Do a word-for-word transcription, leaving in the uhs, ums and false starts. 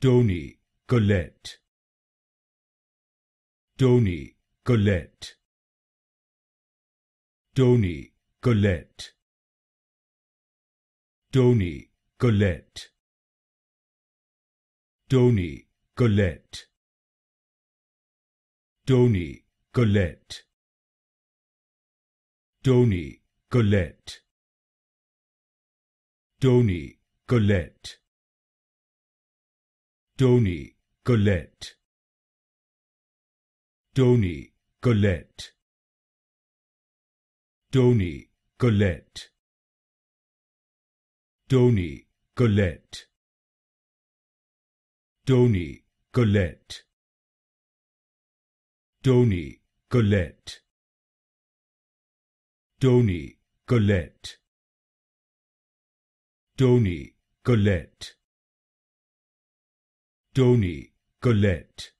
Toni Collette. Toni Collette. Toni Collette. Toni Collette. Toni Collette. Toni Collette. Toni Collette. Toni Collette. Toni Collette. Toni Collette. Toni Collette. Toni Collette. Toni Collette. Toni Collette. Toni Collette. Toni Collette. Toni Collette.